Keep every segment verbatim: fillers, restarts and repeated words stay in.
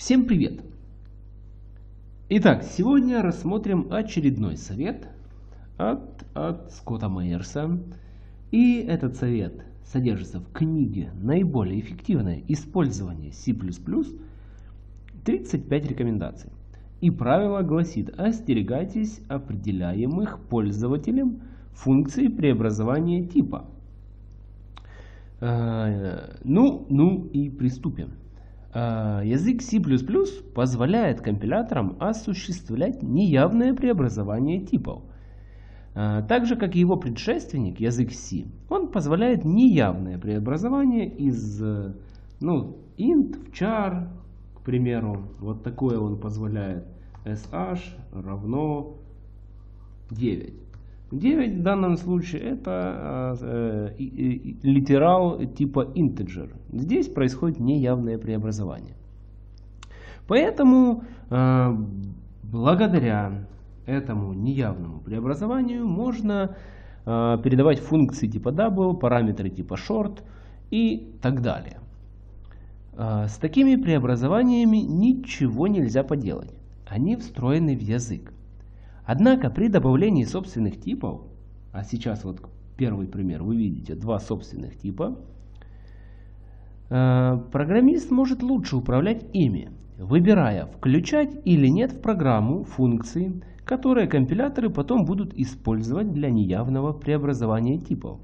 Всем привет! Итак, сегодня рассмотрим очередной совет от, от Скотта Майерса. И этот совет содержится в книге «Наиболее эффективное использование C++» тридцать пять рекомендаций. И правило гласит: остерегайтесь определяемых пользователем функций преобразования типа. Ну, ну и приступим. Язык C++ позволяет компиляторам осуществлять неявное преобразование типов. Так же, как и его предшественник, язык C, он позволяет неявное преобразование из ну, int в char, к примеру. Вот такое он позволяет. sh равно девять. девять в данном случае это э, э, литерал типа integer. Здесь происходит неявное преобразование. Поэтому э, благодаря этому неявному преобразованию можно э, передавать функции типа double, параметры типа short и так далее. Э, с такими преобразованиями ничего нельзя поделать. Они встроены в язык. Однако при добавлении собственных типов, а сейчас вот первый пример, вы видите два собственных типа, программист может лучше управлять ими, выбирая, включать или нет в программу функции, которые компиляторы потом будут использовать для неявного преобразования типов.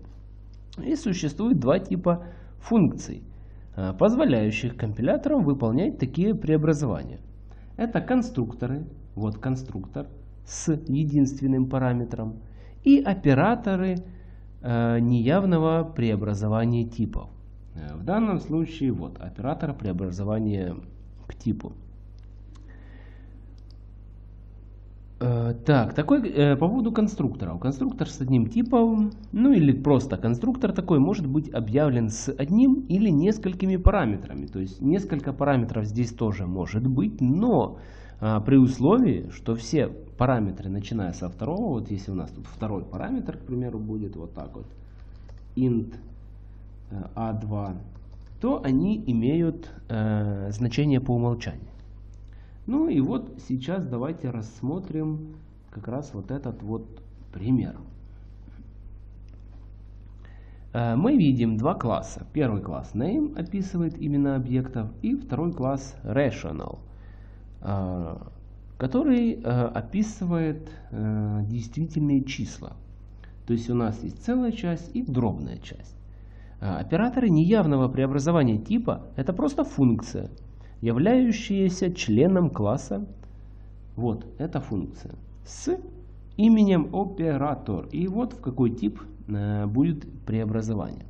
И существует два типа функций, позволяющих компиляторам выполнять такие преобразования. Это конструкторы, вот конструктор с единственным параметром, и операторы э, неявного преобразования типов. В данном случае вот оператор преобразования к типу. Э, так, такой, э, по поводу конструкторов. Конструктор с одним типом, ну или просто конструктор такой, может быть объявлен с одним или несколькими параметрами. То есть несколько параметров здесь тоже может быть, но при условии, что все параметры, начиная со второго, вот если у нас тут второй параметр, к примеру, будет вот так вот, int а два, то они имеют э, значение по умолчанию. Ну и вот сейчас давайте рассмотрим как раз вот этот вот пример. Э, мы видим два класса. Первый класс name описывает имена объектов, и второй класс rational, который описывает действительные числа. То есть у нас есть целая часть и дробная часть. Операторы неявного преобразования типа — это просто функция, являющаяся членом класса. Вот эта функция с именем оператор. И вот в какой тип будет преобразование.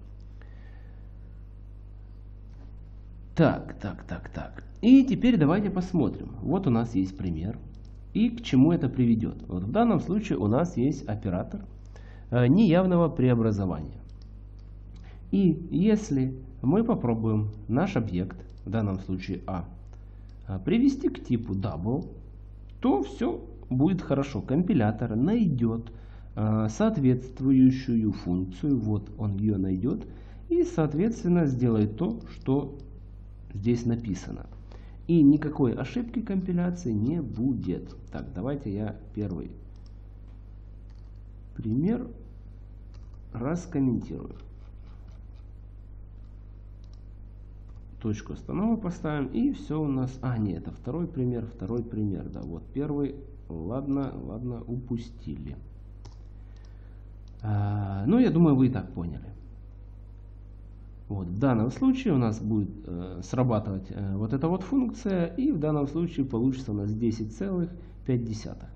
Так, так, так, так. И теперь давайте посмотрим. Вот у нас есть пример. И к чему это приведет. Вот в данном случае у нас есть оператор неявного преобразования. И если мы попробуем наш объект, в данном случае А, привести к типу double, то все будет хорошо. Компилятор найдет соответствующую функцию. Вот он ее найдет. И, соответственно, сделает то, что здесь написано. И никакой ошибки компиляции не будет. Так, давайте я первый пример раскомментирую. Точку останова поставим. И все у нас... А, нет, это второй пример, второй пример. Да, вот первый. Ладно, ладно, упустили. А, ну, я думаю, вы и так поняли. Вот, в данном случае у нас будет э, срабатывать э, вот эта вот функция, и в данном случае получится у нас десять целых пять десятых.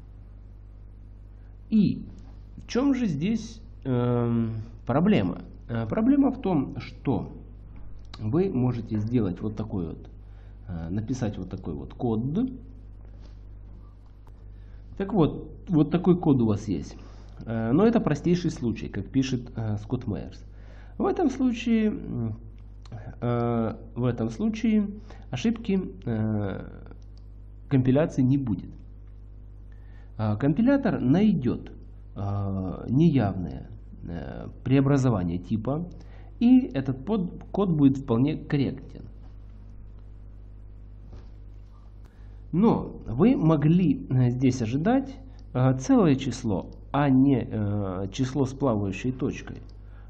И в чем же здесь э, проблема? Э, проблема в том, что вы можете сделать вот такой вот, э, написать вот такой вот код. Так вот, вот такой код у вас есть. Э, но это простейший случай, как пишет э, Скотт Майерс. В этом случае, э, в этом случае ошибки э, компиляции не будет. Э, компилятор найдет э, неявное э, преобразование типа, и этот под, код будет вполне корректен. Но вы могли здесь ожидать целое число, а не число с плавающей точкой.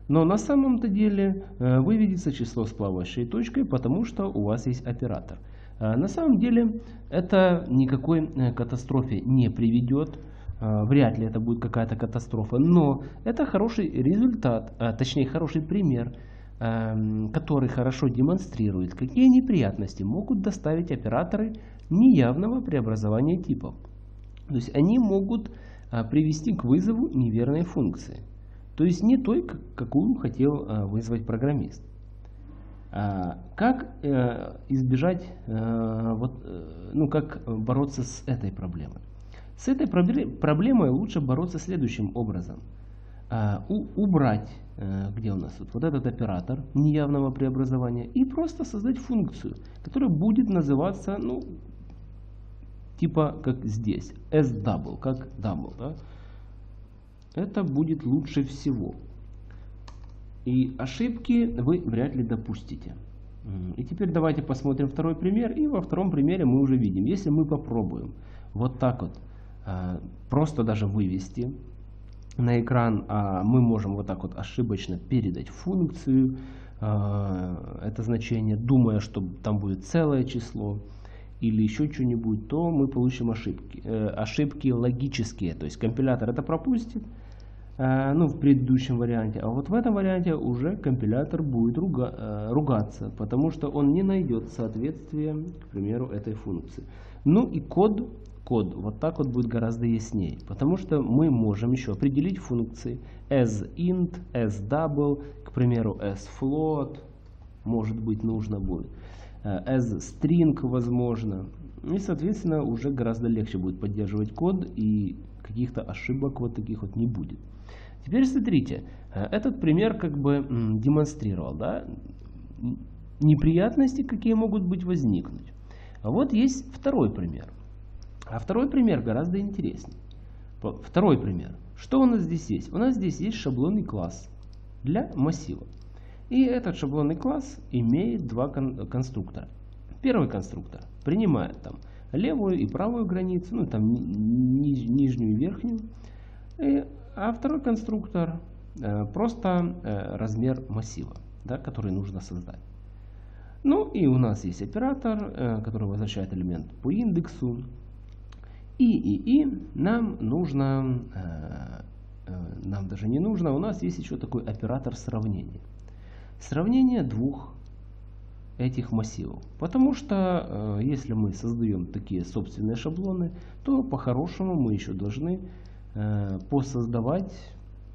Но на самом-то деле выведется число с плавающей точкой, потому что у вас есть оператор. На самом деле это никакой катастрофе не приведет. Вряд ли это будет какая-то катастрофа. Но это хороший результат, точнее хороший пример, который хорошо демонстрирует, какие неприятности могут доставить операторы неявного преобразования типов. То есть они могут привести к вызову неверной функции. То есть не той, какую хотел вызвать программист. Как избежать, вот, ну как бороться с этой проблемой? С этой проблемой лучше бороться следующим образом. Убрать, где у нас вот этот оператор неявного преобразования, и просто создать функцию, которая будет называться, ну, типа как здесь, s-double, как double, да? Это будет лучше всего. И ошибки вы вряд ли допустите. И теперь давайте посмотрим второй пример. И во втором примере мы уже видим, если мы попробуем вот так вот просто даже вывести на экран, мы можем вот так вот ошибочно передать функцию, это значение, думая, что там будет целое число или еще что-нибудь, то мы получим ошибки. Ошибки логические, то есть компилятор это пропустит, ну, в предыдущем варианте, а вот в этом варианте уже компилятор будет руга, ругаться, потому что он не найдет соответствия, к примеру, этой функции. Ну и код, код вот так вот будет гораздо яснее, потому что мы можем еще определить функции s-int, s-double, к примеру, s-float, может быть, нужно будет, s-string, возможно, и, соответственно, уже гораздо легче будет поддерживать код, и каких-то ошибок вот таких вот не будет. Теперь смотрите, этот пример как бы демонстрировал, да, неприятности, какие могут быть возникнуть. А вот есть второй пример. А второй пример гораздо интереснее. Второй пример. Что у нас здесь есть? У нас здесь есть шаблонный класс для массива. И этот шаблонный класс имеет два кон- конструктора. Первый конструктор принимает там левую и правую границу, ну там ниж- нижнюю и верхнюю. И А второй конструктор э, просто э, размер массива, да, который нужно создать. Ну и у нас есть оператор, э, который возвращает элемент по индексу. И, и, и нам нужно, э, э, нам даже не нужно, у нас есть еще такой оператор сравнения. Сравнение двух этих массивов. Потому что э, если мы создаем такие собственные шаблоны, то по-хорошему мы еще должны посоздавать,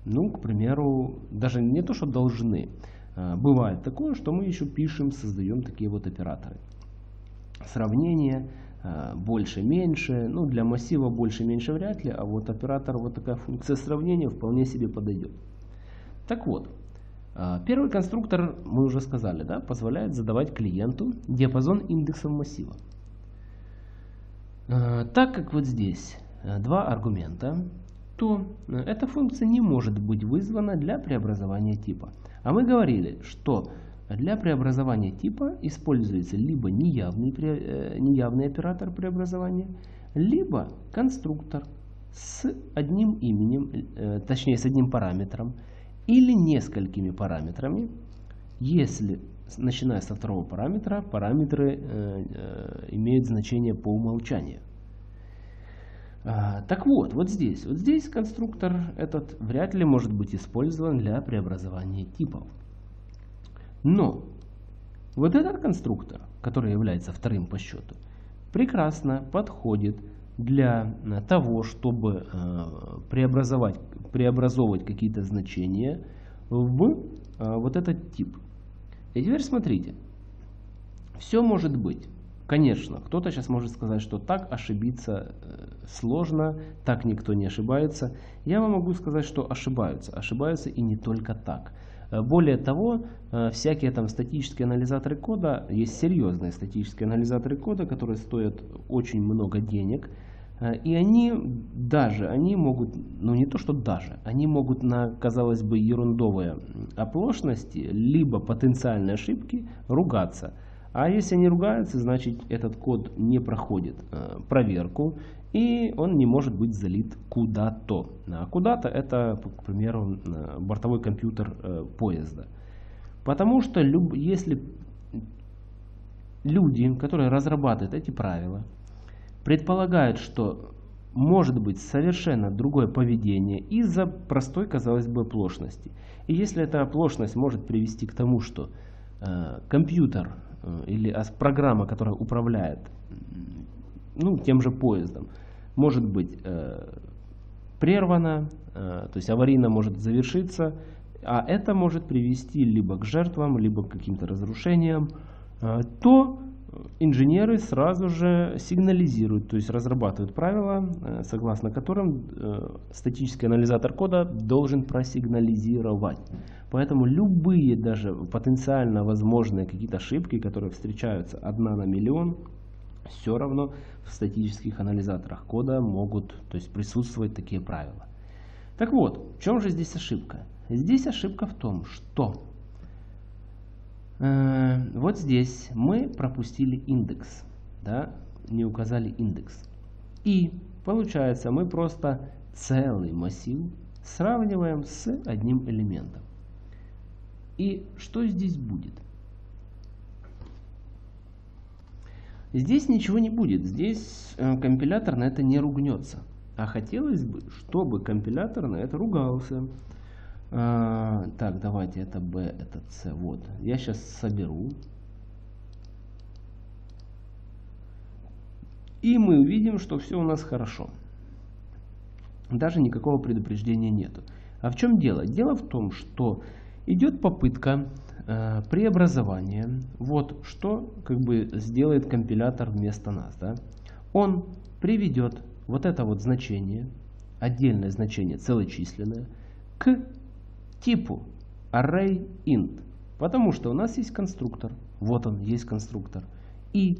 ну, к примеру, даже не то, что должны. Бывает такое, что мы еще пишем, создаем такие вот операторы. Сравнение больше-меньше. Ну, для массива больше-меньше вряд ли, а вот оператор, вот такая функция сравнения вполне себе подойдет. Так вот, первый конструктор, мы уже сказали, да, позволяет задавать клиенту диапазон индексов массива. Так как вот здесь два аргумента, то эта функция не может быть вызвана для преобразования типа. А мы говорили, что для преобразования типа используется либо неявный, неявный оператор преобразования, либо конструктор с одним именем, точнее с одним параметром, или несколькими параметрами, если, начиная со второго параметра, параметры имеют значение по умолчанию. Так вот, вот здесь, вот здесь конструктор этот вряд ли может быть использован для преобразования типов. Но вот этот конструктор, который является вторым по счету, прекрасно подходит для того, чтобы преобразовать, преобразовывать какие-то значения в вот этот тип. И теперь смотрите, все может быть. Конечно, кто-то сейчас может сказать, что так ошибиться сложно, так никто не ошибается. Я вам могу сказать, что ошибаются. Ошибаются и не только так. Более того, всякие там статические анализаторы кода, есть серьезные статические анализаторы кода, которые стоят очень много денег. И они даже, они могут, ну не то что даже, они могут на, казалось бы, ерундовые оплошности, либо потенциальные ошибки ругаться. А если они ругаются, значит этот код не проходит э, проверку, и он не может быть залит куда-то. А куда-то это, к примеру, бортовой компьютер э, поезда. Потому что люб... если люди, которые разрабатывают эти правила, предполагают, что может быть совершенно другое поведение из-за простой, казалось бы, оплошности. И если эта оплошность может привести к тому, что э, компьютер э, или программа, которая управляет ну, тем же поездом, может быть э, прервана, э, то есть аварийно может завершиться, а это может привести либо к жертвам, либо к каким-то разрушениям, э, то инженеры сразу же сигнализируют, то есть разрабатывают правила, согласно которым статический анализатор кода должен просигнализировать. Поэтому любые даже потенциально возможные какие-то ошибки, которые встречаются одна на миллион, все равно в статических анализаторах кода могут, то есть, присутствовать такие правила. Так вот, в чем же здесь ошибка? Здесь ошибка в том, что вот здесь мы пропустили индекс, да, не указали индекс. И получается, мы просто целый массив сравниваем с одним элементом. И что здесь будет? Здесь ничего не будет, здесь компилятор на это не ругнется. А хотелось бы, чтобы компилятор на это ругался. А, так, давайте это B, это C. Вот. Я сейчас соберу. И мы увидим, что все у нас хорошо. Даже никакого предупреждения нету. А в чем дело? Дело в том, что идет попытка э, преобразования. Вот что как бы сделает компилятор вместо нас. Да? Он приведет вот это вот значение, отдельное значение, целочисленное, к типу array int, потому что у нас есть конструктор, вот он есть конструктор, и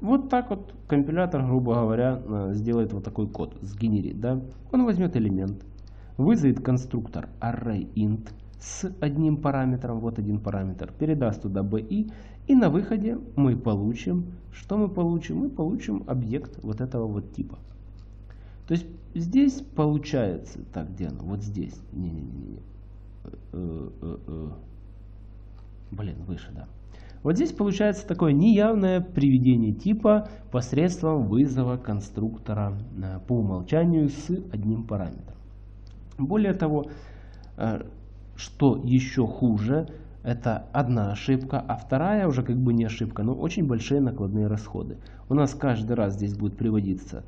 вот так вот компилятор, грубо говоря, сделает вот такой код, сгенерит, да? Он возьмет элемент, вызовет конструктор array int с одним параметром, вот один параметр, передаст туда би, и на выходе мы получим, что мы получим? Мы получим объект вот этого вот типа. То есть здесь получается, так, где оно? Вот здесь. Не-не-не. Блин, выше, да. Вот здесь получается такое неявное приведение типа посредством вызова конструктора по умолчанию с одним параметром. Более того, что еще хуже, это одна ошибка, а вторая уже как бы не ошибка, но очень большие накладные расходы. У нас каждый раз здесь будет приводиться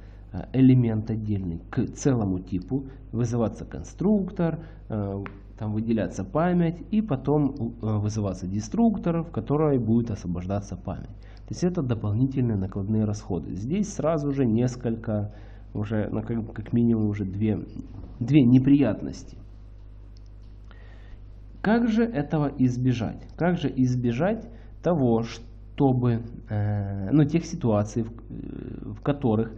элемент отдельный к целому типу, вызываться конструктор, там выделяться память, и потом вызываться деструктор, в которой будет освобождаться память. То есть это дополнительные накладные расходы. Здесь сразу же несколько, уже ну, как, как минимум уже две, две неприятности. Как же этого избежать? Как же избежать того, чтобы, э, ну, тех ситуаций, в, в которых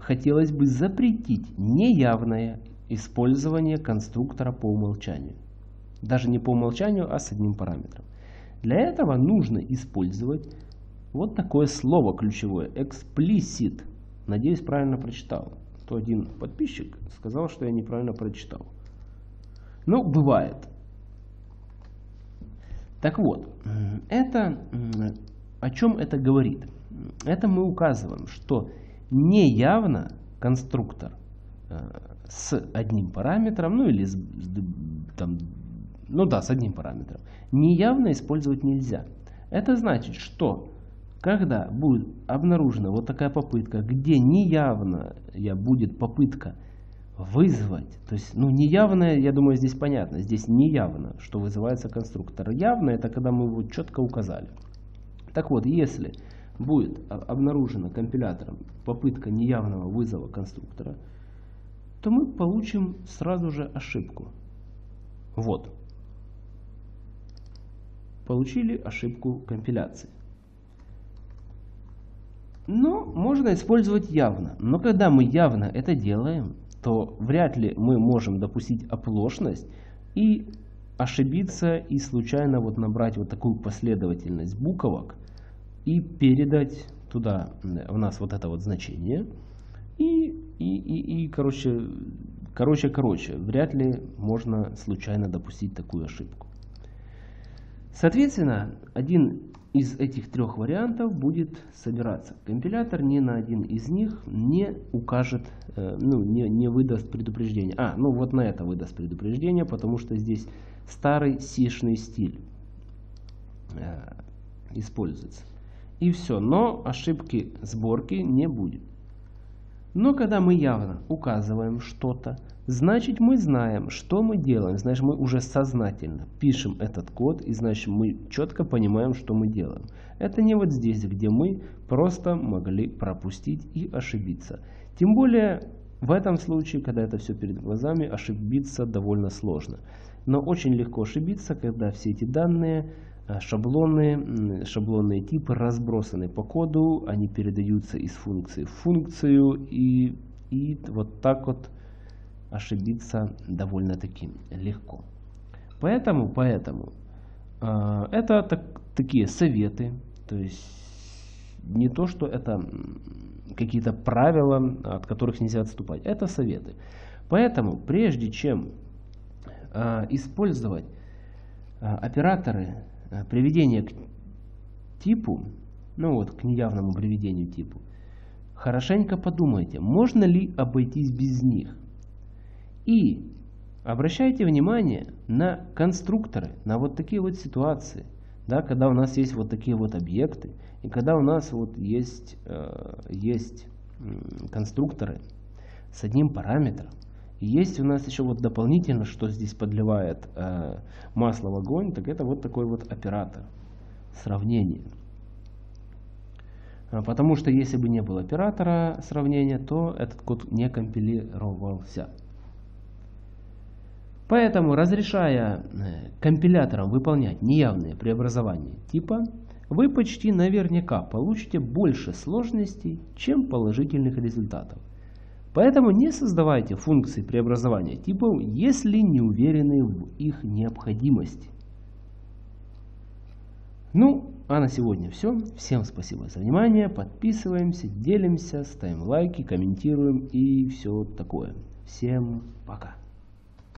хотелось бы запретить неявное использование конструктора по умолчанию. Даже не по умолчанию, а с одним параметром. Для этого нужно использовать вот такое слово ключевое. Explicit. Надеюсь, правильно прочитал. То один подписчик сказал, что я неправильно прочитал. Ну, бывает. Так вот, это, о чем это говорит? Это мы указываем, что неявно конструктор с одним параметром, ну или с, там, ну да, с одним параметром, неявно использовать нельзя. Это значит, что когда будет обнаружена вот такая попытка, где неявно будет попытка вызвать, то есть, ну, неявное, я думаю, здесь понятно, здесь неявно, что вызывается конструктор. Явно это когда мы его четко указали. Так вот, если будет обнаружена компилятором попытка неявного вызова конструктора, то мы получим сразу же ошибку. Вот. Получили ошибку компиляции. Но можно использовать явно. Но когда мы явно это делаем, то вряд ли мы можем допустить оплошность и ошибиться и случайно вот набрать вот такую последовательность буквок и передать туда у нас вот это вот значение. И, и, и, и короче, короче, короче, вряд ли можно случайно допустить такую ошибку. Соответственно, один из этих трех вариантов будет собираться. Компилятор ни на один из них не укажет, ну, не, не выдаст предупреждение. А, ну вот на это выдаст предупреждение, потому что здесь старый си-шный стиль э, используется. И все, но ошибки сборки не будет. Но когда мы явно указываем что-то, значит мы знаем, что мы делаем. Значит мы уже сознательно пишем этот код, и значит мы четко понимаем, что мы делаем. Это не вот здесь, где мы просто могли пропустить и ошибиться. Тем более в этом случае, когда это все перед глазами, ошибиться довольно сложно. Но очень легко ошибиться, когда все эти данные, шаблоны, шаблонные типы разбросаны по коду, они передаются из функции в функцию, и, и вот так вот ошибиться довольно-таки легко. Поэтому, поэтому э, это так, такие советы, то есть не то, что это какие-то правила, от которых нельзя отступать, это советы. Поэтому прежде чем э, использовать э, операторы э, приведения к типу, ну вот к неявному приведению типу, хорошенько подумайте, можно ли обойтись без них. И обращайте внимание на конструкторы, на вот такие вот ситуации, да, когда у нас есть вот такие вот объекты, и когда у нас вот есть, э, есть конструкторы с одним параметром. И есть у нас еще вот дополнительно, что здесь подливает э, масло в огонь, так это вот такой вот оператор сравнения. Потому что если бы не было оператора сравнения, то этот код не компилировался. Поэтому, разрешая компиляторам выполнять неявные преобразования типа, вы почти наверняка получите больше сложностей, чем положительных результатов. Поэтому не создавайте функции преобразования типов, если не уверены в их необходимости. Ну, а на сегодня все. Всем спасибо за внимание. Подписываемся, делимся, ставим лайки, комментируем и все такое. Всем пока.